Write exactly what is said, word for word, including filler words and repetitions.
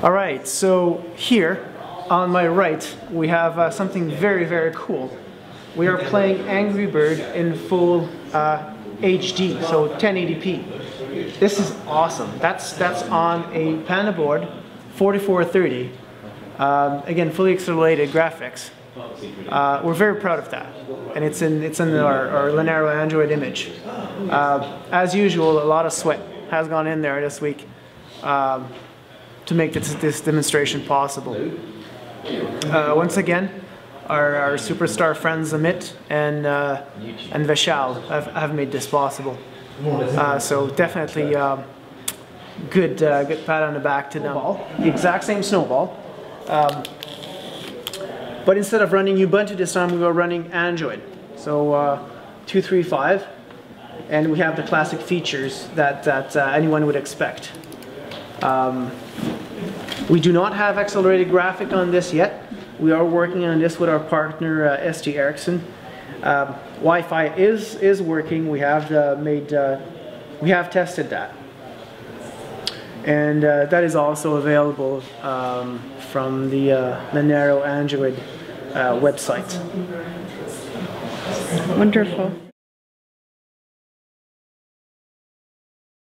All right, so here on my right, we have uh, something very, very cool. We are playing Angry Bird in full uh, H D, so ten eighty p. This is awesome. That's, that's on a PandaBoard forty-four thirty. Um, again, fully accelerated graphics. Uh, we're very proud of that, and it's in, it's in our, our Linaro Android image. Uh, as usual, a lot of sweat has gone in there this week um, to make this, this demonstration possible. Uh, once again, our, our superstar friends Amit and, uh, and Vishal have, have made this possible. Uh, so definitely uh, good, uh, good pat on the back to them. The exact same Snowball. Um, But instead of running Ubuntu this time, we were running Android. So uh, two three five, and we have the classic features that, that uh, anyone would expect. Um, we do not have accelerated graphic on this yet. We are working on this with our partner uh, S T Ericsson. Um, Wi-Fi is is working. We have uh, made uh, we have tested that, and uh, that is also available um, from the uh, Linaro Android Uh, website. Wonderful.